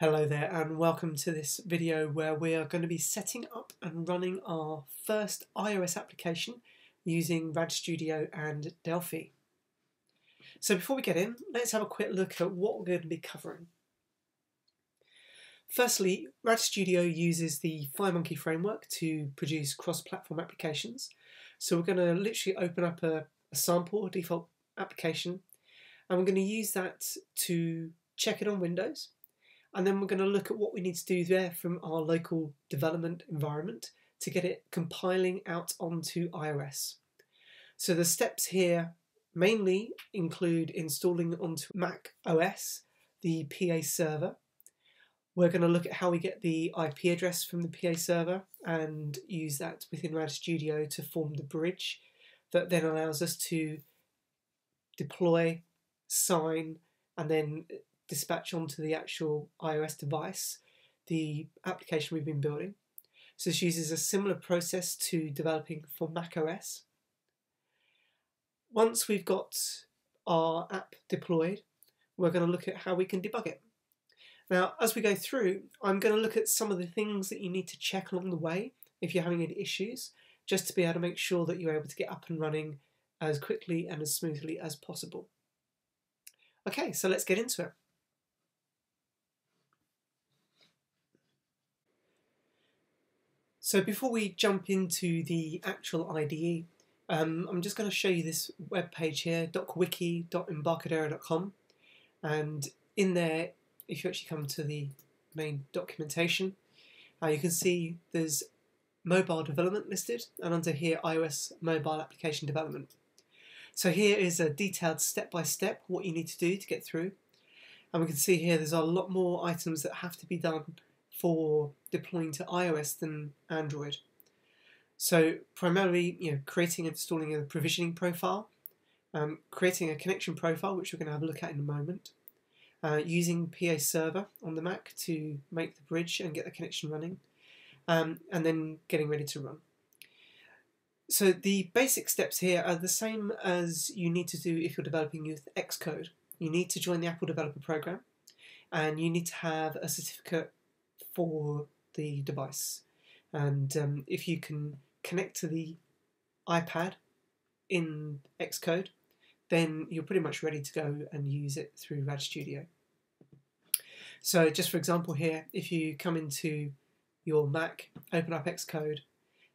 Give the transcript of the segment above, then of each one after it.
Hello there and welcome to this video where we are going to be setting up and running our first iOS application using RAD Studio and Delphi. So before we get in, let's have a quick look at what we're going to be covering. Firstly, RAD Studio uses the FireMonkey framework to produce cross-platform applications. So we're going to literally open up a sample, a default application, and we're going to use that to check it on Windows. And then we're going to look at what we need to do there from our local development environment to get it compiling out onto iOS. So the steps here mainly include installing onto Mac OS the PA server. We're going to look at how we get the IP address from the PA server and use that within RAD Studio to form the bridge that then allows us to deploy, sign, and then dispatch onto the actual iOS device, the application we've been building. So this uses a similar process to developing for macOS. Once we've got our app deployed, we're going to look at how we can debug it. Now, as we go through, I'm going to look at some of the things that you need to check along the way if you're having any issues, just to be able to make sure that you're able to get up and running as quickly and as smoothly as possible. Okay, so let's get into it. So before we jump into the actual IDE, I'm just going to show you this web page here, docwiki.embarcadero.com, and in there, if you actually come to the main documentation, you can see there's mobile development listed, and under here, iOS mobile application development. So here is a detailed step-by-step what you need to do to get through, and we can see here there's a lot more items that have to be done for deploying to iOS than Android. So primarily, creating and installing a provisioning profile, creating a connection profile, which we're going to have a look at in a moment, using PA Server on the Mac to make the bridge and get the connection running, and then getting ready to run. So the basic steps here are the same as you need to do if you're developing with Xcode. You need to join the Apple Developer Program, and you need to have a certificate for the device. And if you can connect to the iPad in Xcode, then you're pretty much ready to go and use it through RAD Studio. So just for example here, if you come into your Mac, open up Xcode,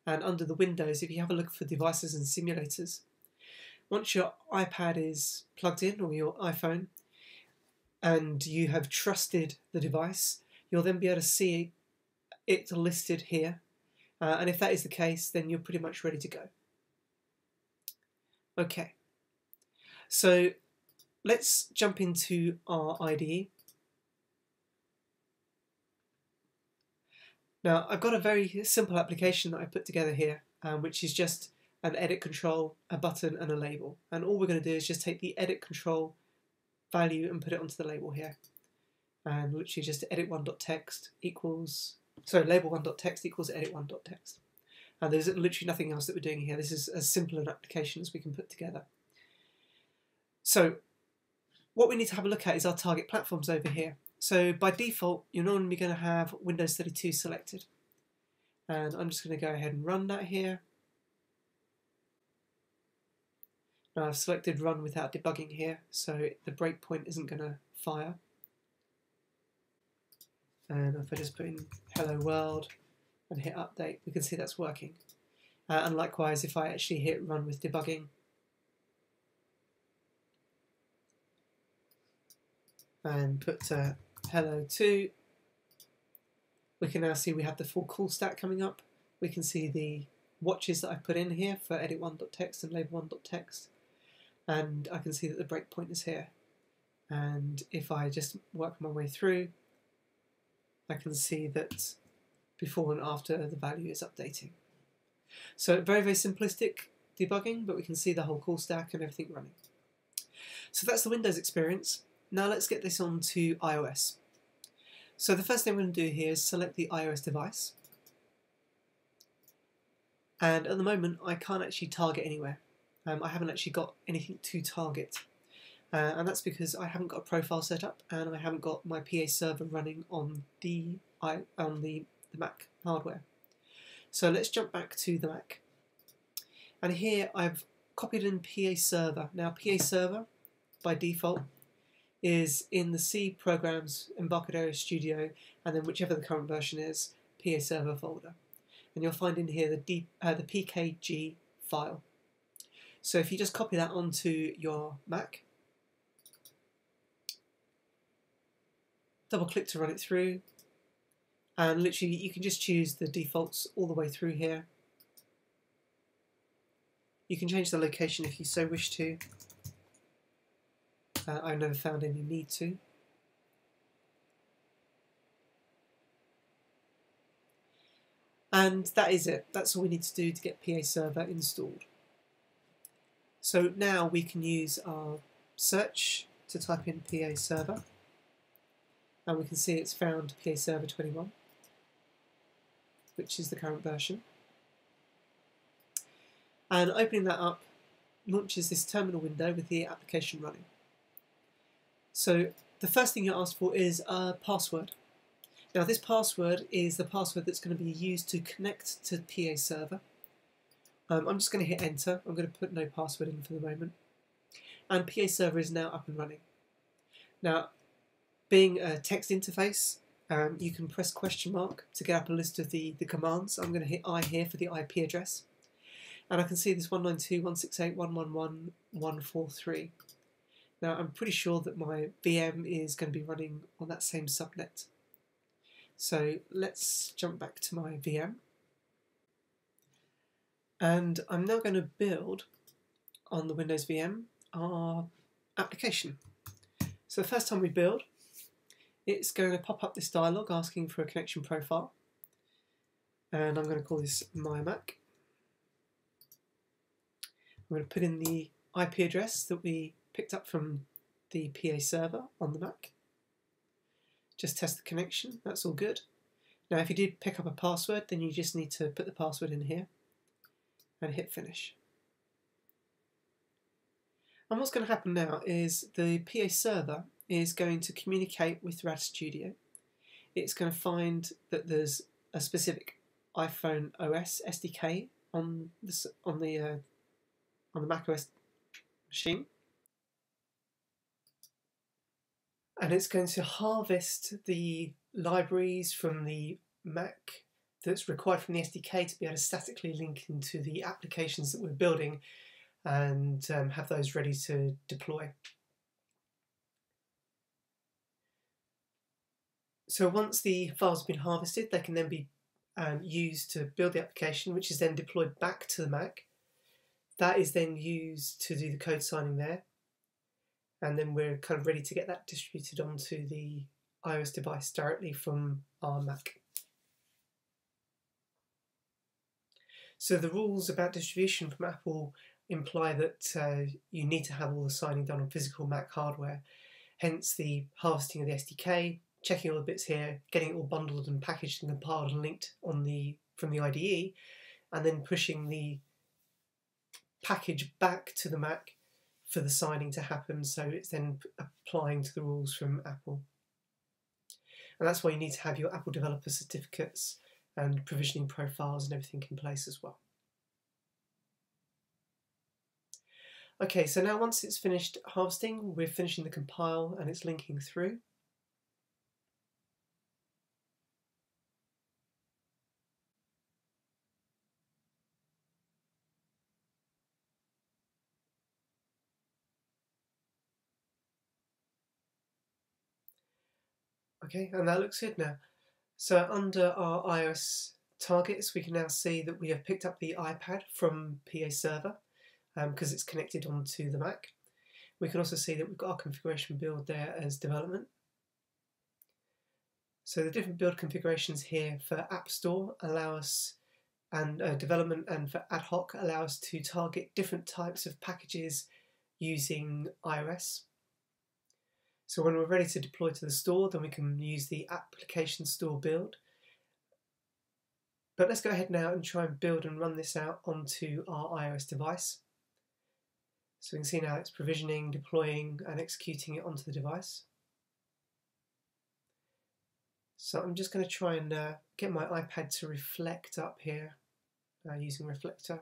and under the Windows, if you have a look for devices and simulators, once your iPad is plugged in or your iPhone, and you have trusted the device, you'll then be able to see it listed here. And if that is the case, then you're pretty much ready to go. Okay, so let's jump into our IDE. Now, I've got a very simple application that I put together here, which is just an edit control, a button, and a label. And all we're going to do is just take the edit control value and put it onto the label here. And literally just edit1.text equals, sorry, label1.text equals edit1.text. And there's literally nothing else that we're doing here. This is as simple an application as we can put together. So what we need to have a look at is our target platforms over here. So by default, you're normally going to have Windows 32 selected. And I'm just going to go ahead and run that here. Now I've selected run without debugging here, so the breakpoint isn't going to fire. And if I just put in hello world and hit update, we can see that's working. And likewise, if I actually hit run with debugging, and put hello to, we can now see we have the full call stack coming up. We can see the watches that I put in here for edit1.text and label1.text, and I can see that the breakpoint is here. And if I just work my way through, I can see that before and after the value is updating. So very, very simplistic debugging, but we can see the whole call stack and everything running. So that's the Windows experience. Now let's get this on to iOS. So the first thing we're going to do here is select the iOS device. And at the moment I can't actually target anywhere. I haven't actually got anything to target. and that's because I haven't got a profile set up and I haven't got my PA server running on the Mac hardware. So let's jump back to the Mac, and here I've copied in PA server. Now PA server by default is in the C programs Embarcadero Studio, and then whichever the current version is, PA server folder, and you'll find in here the PKG file. So if you just copy that onto your Mac, double click to run it through, and literally you can just choose the defaults all the way through here. You can change the location if you so wish to. I've never found any need to. And that is it. That's all we need to do to get PA Server installed. So now we can use our search to type in PA Server, and we can see it's found PA Server 21, which is the current version. And opening that up launches this terminal window with the application running. So the first thing you're asked for is a password. Now this password is the password that's going to be used to connect to PA Server. I'm just going to hit enter. I'm going to put no password in for the moment. And PA Server is now up and running. Now, being a text interface, you can press question mark to get up a list of the commands. I'm going to hit I here for the IP address. And I can see this 192.168.111.143. Now I'm pretty sure that my VM is going to be running on that same subnet. So let's jump back to my VM. And I'm now going to build on the Windows VM our application. So the first time we build, it's going to pop up this dialog asking for a connection profile. And I'm going to call this My Mac. I'm going to put in the IP address that we picked up from the PA server on the Mac. Just test the connection, that's all good. Now if you did pick up a password, then you just need to put the password in here and hit finish. And what's going to happen now is the PA server is going to communicate with RAD Studio. It's going to find that there's a specific iPhone OS SDK on the Mac OS machine, and it's going to harvest the libraries from the Mac that's required from the SDK to be able to statically link into the applications that we're building and have those ready to deploy. So once the files have been harvested, they can then be used to build the application, which is then deployed back to the Mac. That is then used to do the code signing there, and then we're kind of ready to get that distributed onto the iOS device directly from our Mac. So the rules about distribution from Apple imply that you need to have all the signing done on physical Mac hardware, hence the harvesting of the SDK, checking all the bits here, getting it all bundled and packaged and compiled and linked on from the IDE, and then pushing the package back to the Mac for the signing to happen, so it's then applying to the rules from Apple. And that's why you need to have your Apple developer certificates and provisioning profiles and everything in place as well. Okay, so now once it's finished harvesting, we're finishing the compile and it's linking through. Okay, and that looks good now. So under our iOS targets, we can now see that we have picked up the iPad from PA Server because it's connected onto the Mac. We can also see that we've got our configuration build there as development. So the different build configurations here for App Store allow us, and development and for ad hoc allow us to target different types of packages using iOS. So when we're ready to deploy to the store, then we can use the application store build. But let's go ahead now and try and build and run this out onto our iOS device. So we can see now it's provisioning, deploying, and executing it onto the device. So I'm just going to try and get my iPad to reflect up here using Reflector.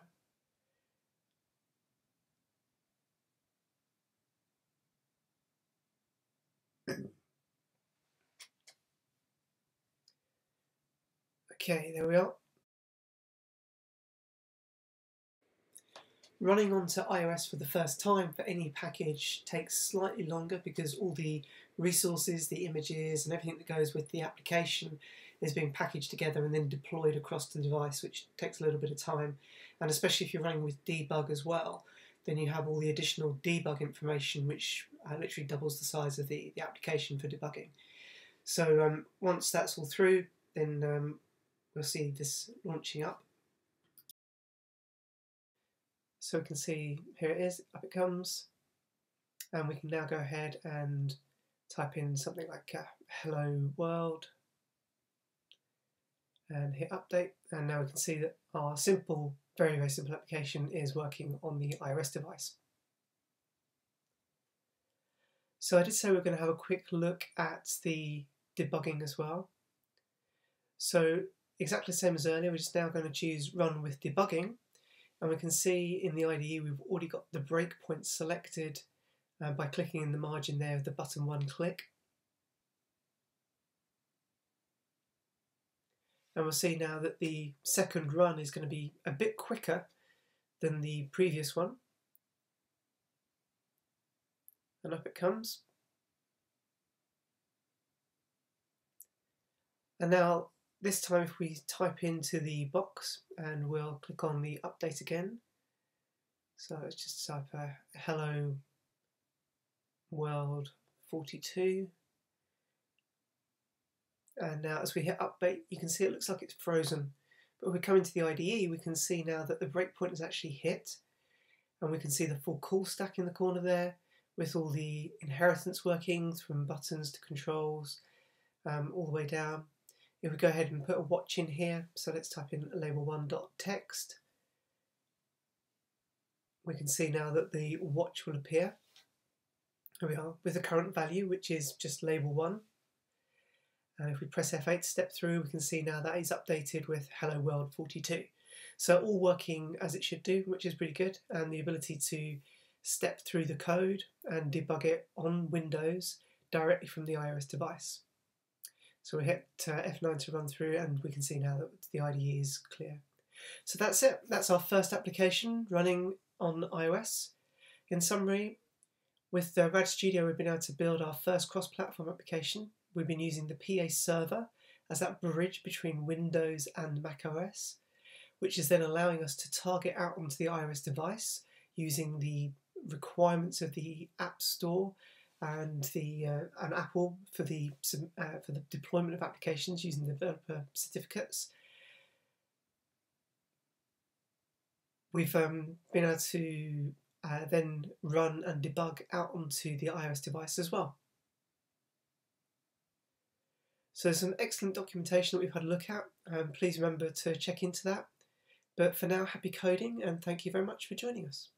Okay, there we are. Running onto iOS for the first time for any package takes slightly longer because all the resources, the images and everything that goes with the application is being packaged together and then deployed across the device, which takes a little bit of time. And especially if you're running with debug as well, then you have all the additional debug information which literally doubles the size of the application for debugging. So once that's all through, then we'll see this launching up. So we can see, here it is, up it comes, and we can now go ahead and type in something like hello world, and hit update, and now we can see that our simple, very, very simple application is working on the iOS device. So I did say we're going to have a quick look at the debugging as well. So exactly the same as earlier, we're just now going to choose run with debugging. And we can see in the IDE we've already got the breakpoint selected by clicking in the margin there of the button one click. And we'll see now that the second run is going to be a bit quicker than the previous one. And up it comes. And now this time if we type into the box and we'll click on the update again, so let's just type hello world 42, and now as we hit update you can see it looks like it's frozen, but when we come into the IDE we can see now that the breakpoint is actually hit, and we can see the full call stack in the corner there with all the inheritance workings from buttons to controls all the way down. If we go ahead and put a watch in here, so let's type in label1.text, we can see now that the watch will appear. Here we are with the current value, which is just label1. And if we press F8 to step through, we can see now that is updated with Hello World 42. So all working as it should do, which is pretty good. And the ability to step through the code and debug it on Windows directly from the iOS device. So we hit F9 to run through, and we can see now that the IDE is clear. So that's it. That's our first application running on iOS. In summary, with the RAD Studio, we've been able to build our first cross-platform application. We've been using the PA Server as that bridge between Windows and macOS, which is then allowing us to target out onto the iOS device using the requirements of the App Store and Apple for the deployment of applications using the developer certificates. We've been able to then run and debug out onto the iOS device as well. So there's some excellent documentation that we've had a look at, and please remember to check into that. But for now, happy coding, and thank you very much for joining us.